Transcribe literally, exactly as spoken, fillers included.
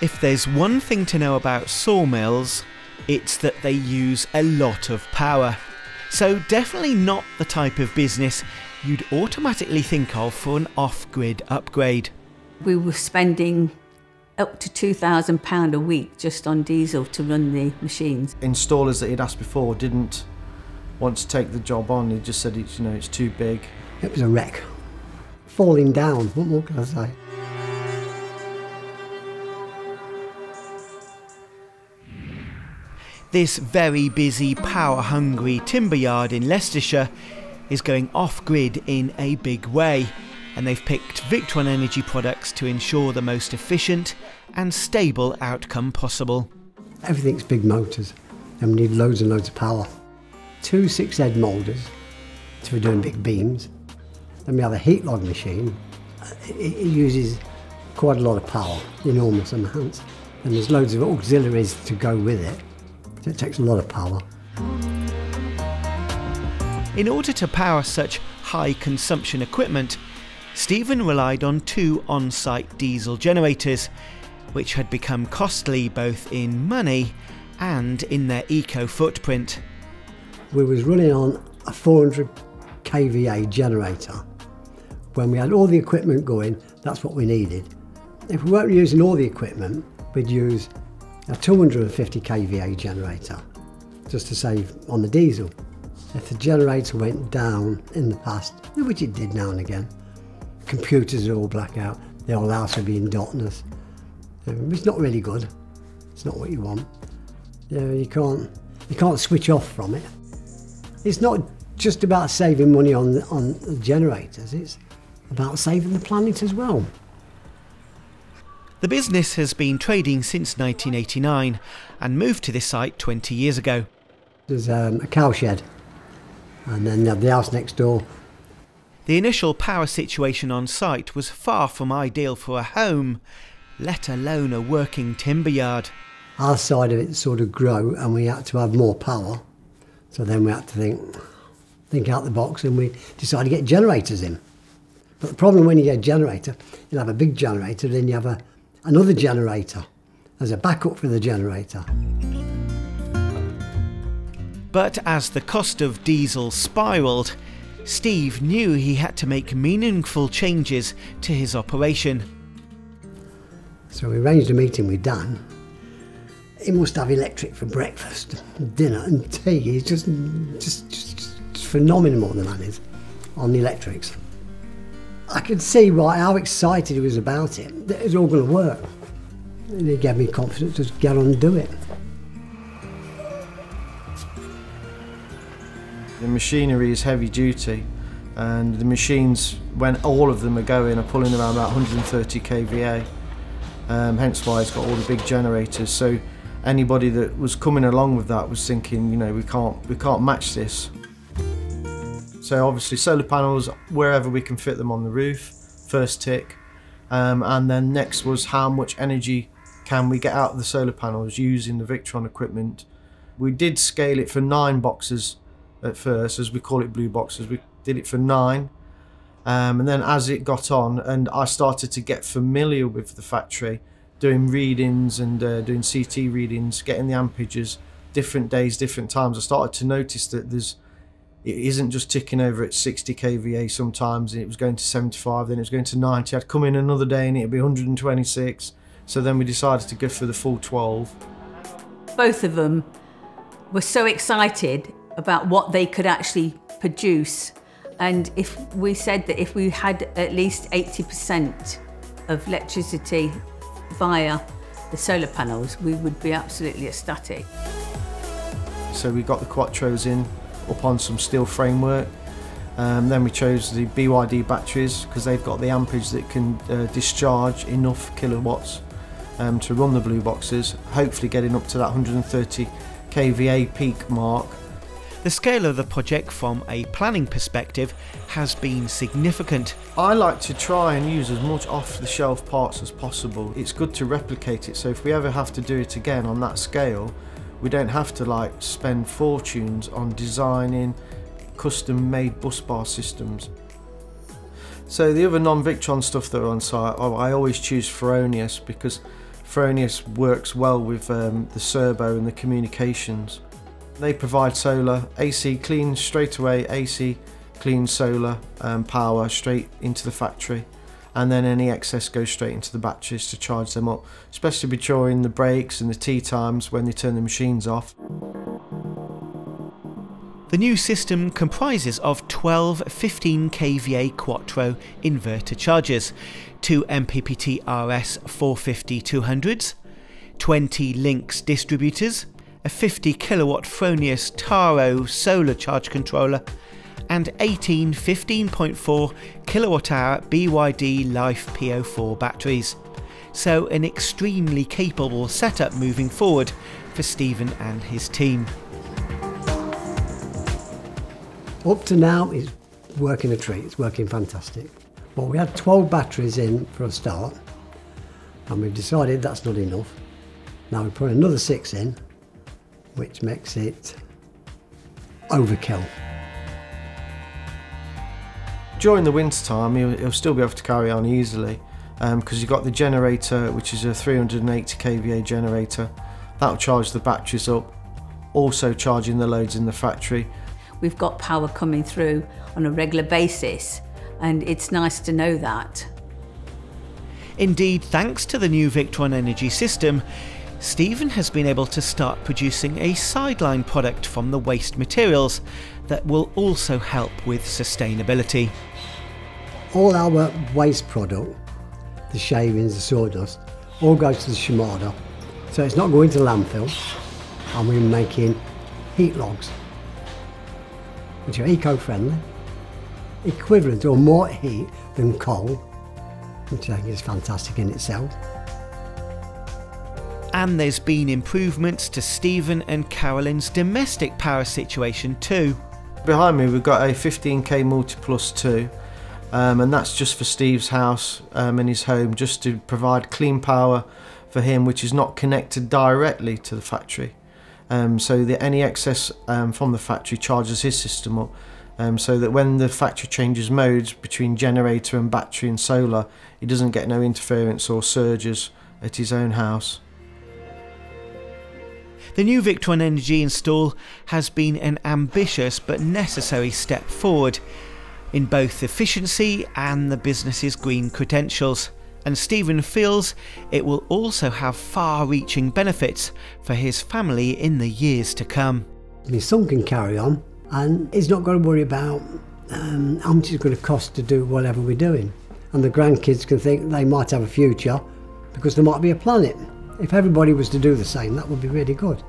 If there's one thing to know about sawmills, it's that they use a lot of power. So definitely not the type of business you'd automatically think of for an off-grid upgrade. We were spending up to two thousand pounds a week just on diesel to run the machines. Installers that he'd asked before didn't want to take the job on. They just said, it's, you know, it's too big. It was a wreck. Falling down, what more can I say? This very busy, power-hungry timber yard in Leicestershire is going off-grid in a big way, and they've picked Victron Energy products to ensure the most efficient and stable outcome possible. Everything's big motors, and we need loads and loads of power. Two six-head moulders, so we're doing big beams. Then we have a heat log machine. It uses quite a lot of power, enormous amounts, and there's loads of auxiliaries to go with it. So it takes a lot of power. In order to power such high consumption equipment, Stephen relied on two on-site diesel generators, which had become costly both in money and in their eco footprint. We was running on a four hundred k V A generator. When we had all the equipment going, that's what we needed. If we weren't using all the equipment, we'd use a two hundred fifty k V A generator, just to save on the diesel. If the generator went down in the past, which it did now and again, computers are all black out, the whole house would be in darkness. It's not really good. It's not what you want. You know, you can't, you can't switch off from it. It's not just about saving money on, on the generators, it's about saving the planet as well. The business has been trading since nineteen eighty-nine and moved to this site twenty years ago. There's um, a cow shed and then they have the house next door. The initial power situation on site was far from ideal for a home, let alone a working timber yard. Our side of it sort of grew and we had to have more power, so then we had to think, think out the box, and we decided to get generators in. But the problem when you get a generator, you'll have a big generator, then you have a another generator as a backup for the generator. But as the cost of diesel spiralled, Steve knew he had to make meaningful changes to his operation. So we arranged a meeting with Dan. He must have electric for breakfast, dinner and tea. He's just, just, just, just phenomenal, the man is, on the electrics. I could see why, how excited he was about it, that it was all going to work. And it gave me confidence to get on and do it. The machinery is heavy duty, and the machines, when all of them are going, are pulling around about one hundred thirty k V A. Um, hence why it's got all the big generators. So anybody that was coming along with that was thinking, you know, we can't, we can't match this. So obviously solar panels, wherever we can fit them on the roof, first tick. Um, and then next was how much energy can we get out of the solar panels using the Victron equipment. We did scale it for nine boxes at first, as we call it blue boxes. We did it for nine. Um, and then as it got on and I started to get familiar with the factory, doing readings and uh, doing C T readings, getting the amperages, different days, different times, I started to notice that there's it isn't just ticking over at sixty k V A sometimes, and it was going to seventy-five, then it was going to ninety. I'd come in another day and it'd be one hundred twenty-six. So then we decided to go for the full twelve. Both of them were so excited about what they could actually produce. And if we said that if we had at least eighty percent of electricity via the solar panels, we would be absolutely ecstatic. So we got the Quattros in, up on some steel framework. Um, then we chose the B Y D batteries because they've got the amperage that can uh, discharge enough kilowatts um, to run the blue boxes, hopefully getting up to that one hundred thirty k V A peak mark. The scale of the project from a planning perspective has been significant. I like to try and use as much off-the-shelf parts as possible. It's good to replicate it, so if we ever have to do it again on that scale, we don't have to like spend fortunes on designing custom-made bus bar systems. So the other non-Victron stuff that are on site, I always choose Fronius because Fronius works well with um, the servo and the communications. They provide solar, A C clean straight away, A C clean solar um, power straight into the factory, and then any excess goes straight into the batteries to charge them up, especially during the breaks and the tea times when they turn the machines off. The new system comprises of twelve fifteen k V A Quattro inverter chargers, two M P P T R S four fifty two hundreds, twenty Lynx distributors, a fifty kilowatt Fronius Taro solar charge controller, and eighteen fifteen point four kilowatt hour B Y D Life P O four batteries. So an extremely capable setup moving forward for Stephen and his team. Up to now, it's working a treat, it's working fantastic. Well, we had twelve batteries in for a start, and we've decided that's not enough. Now we put another six in, which makes it overkill. During the winter time, he'll still be able to carry on easily, because um, you've got the generator, which is a three hundred and eighty k V A generator. That'll charge the batteries up, also charging the loads in the factory. We've got power coming through on a regular basis, and it's nice to know that. Indeed, thanks to the new Victron Energy system, Stephen has been able to start producing a sideline product from the waste materials that will also help with sustainability. All our waste product, the shavings, the sawdust, all goes to the Shimada, so it's not going to landfill, and we're making heat logs, which are eco-friendly, equivalent or more heat than coal, which I think is fantastic in itself. And there's been improvements to Stephen and Carolyn's domestic power situation too. Behind me we've got a fifteen k MultiPlus two, um, and that's just for Steve's house um, and his home, just to provide clean power for him, which is not connected directly to the factory. Um, so that any excess um, from the factory charges his system up, um, so that when the factory changes modes between generator and battery and solar, he doesn't get no interference or surges at his own house. The new Victron Energy install has been an ambitious but necessary step forward in both efficiency and the business's green credentials. And Stephen feels it will also have far-reaching benefits for his family in the years to come. His son can carry on, and he's not going to worry about um, how much it's going to cost to do whatever we're doing. And the grandkids can think they might have a future, because there might be a planet. If everybody was to do the same, that would be really good.